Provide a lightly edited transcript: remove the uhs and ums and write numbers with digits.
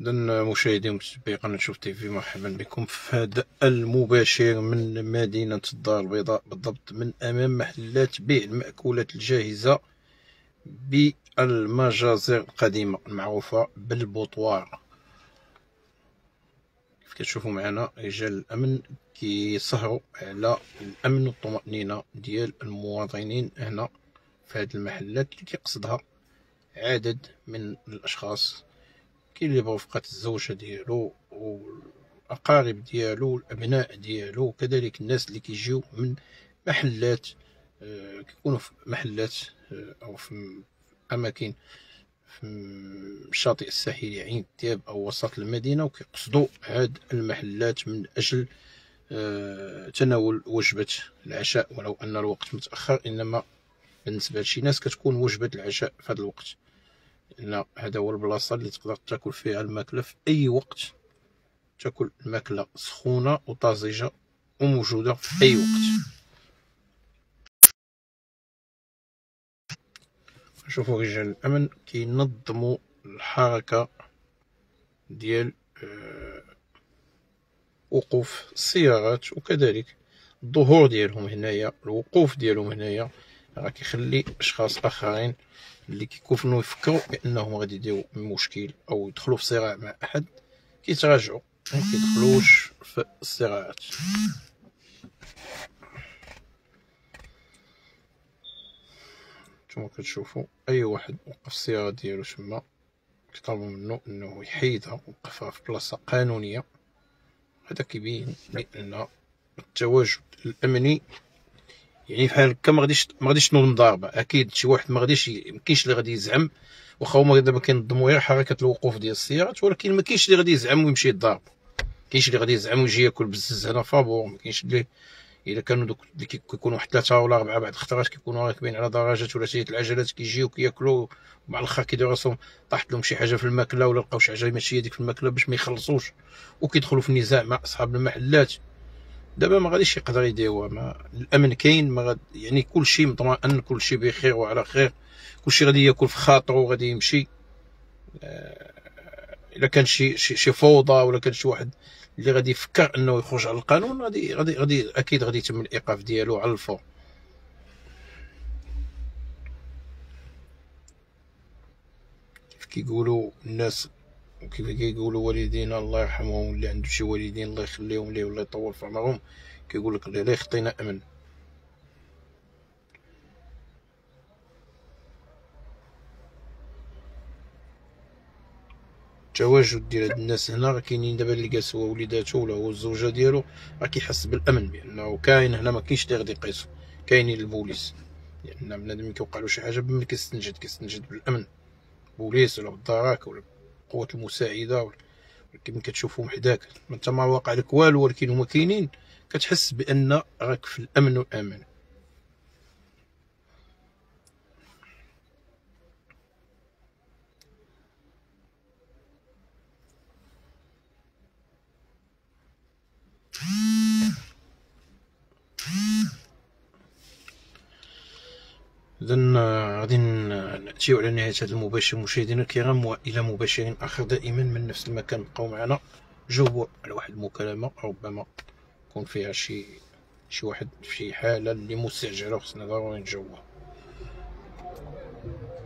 إذن مشاهدي ومتابعي قناة شوف تيفي، مرحبا بكم في هذا المباشر من مدينة الدار البيضاء، بالضبط من أمام محلات بيع المأكولات الجاهزة بالمجازر القديمة المعروفة بالبطوار. كيف كتشوفوا معنا رجال الأمن كيسهروا على الأمن والطمأنينة ديال المواطنين هنا في هذه المحلات اللي كيقصدها عدد من الأشخاص، كاين اللي برفقة الزوجة ديالو والأقارب ديالو والأبناء ديالو، وكذلك الناس اللي كيجيو من محلات كيكونوا في محلات أو في أماكن في الشاطئ الساحلي عين الدياب أو وسط المدينة، وكيقصدوا هاد المحلات من أجل تناول وجبة العشاء، ولو أن الوقت متأخر، إنما بالنسبة لشي ناس كتكون وجبة العشاء في هذا الوقت، لأن هذا هو البلاصة اللي تقدر تاكل فيها الماكلة في أي وقت، تاكل الماكلة سخونة وطازجة وموجودة في أي وقت. نشوفوا رجال الأمن كينظموا الحركة ديال وقوف السيارات، وكذلك الظهور ديالهم هنايا، الوقوف ديالهم هنايا راه كيخلي أشخاص آخرين اللي كيكونوا يفكروا بأنهم غادي يديروا مشكل أو يدخلوا في صراع مع أحد كيتراجعوا مكيدخلوش في الصراعات. نتوما كتشوفوا أي واحد وقف السيارة ديالو تما كيطلبوا منه أنه يحيدها ويوقفها في بلاصة قانونية، هذا كيبين بأن التواجد الأمني يعني بحال هكا ما غاديش تنوض مضاربه. اكيد شي واحد ما غاديش، ما كاينش اللي غادي يزعم، واخا هما دابا كينظموا غير حركه الوقوف ديال السيارات، ولكن ما كاينش اللي غادي يزعم ويمشي يضارب، ما كاينش اللي غادي يزعم ويجي ياكل بزز هنا فابور، ما كاينش اللي الا كانوا دوك اللي كيكونوا واحد 3 ولا 4 بعد الخطرات كيكونوا راكبين على دراجات ولا شي العجلات كيجيو كياكلوا مع الاخر كيديروا راسهم طاحت لهم شي حاجه في الماكله ولا لقاو شي حاجه ماشي هي ديك في الماكله باش ما يخلصوش وكيدخلوا في نزاع مع اصحاب المحلات. دابا ما غاديش يقدر يديوها، الامن كاين، ما يعني كلشي مطمئن، كلشي بخير وعلى خير، كلشي غادي ياكل في خاطره وغادي يمشي. الا كان شي فوضى ولا كان شي واحد اللي غادي يفكر انه يخرج على القانون غادي اكيد غادي يتم الايقاف ديالو على الفور. كيف كيقولوا الناس وكيف كيقولوا والدينا الله يرحمهم، اللي عنده شي والدين الله يخليهم ليه ولا يطول في عمرهم، كيقول لك الله يخطينا امن. التواجد ديال هاد الناس هنا راه كاينين دابا اللي جالس هو وليداتو ولا هو الزوجه ديالو، راه كيحس بالامن بانه كاين هنا، ما كاينش اللي غادي يقيسو، كاينين البوليس، لان بنادم كيوقع له شي حاجه ملي كيستنجد بالامن، بوليس ولا بالدراك ولا قوة المساعدة. ولكن كتشوفهم حداك انت ما واقع لك والو، ولكن هما كاينين كتحس بان راك في الامن والامان. إذن غادي نأتيو على نهاية هذا المباشر مشاهدينا الكرام، وإلى مباشر آخر دائما من نفس المكان. بقاو معنا، جاوبوا على واحد المكالمة ربما يكون فيها شي واحد في شي حالة اللي مستعجلة وخصنا ضروري نجاوبوها.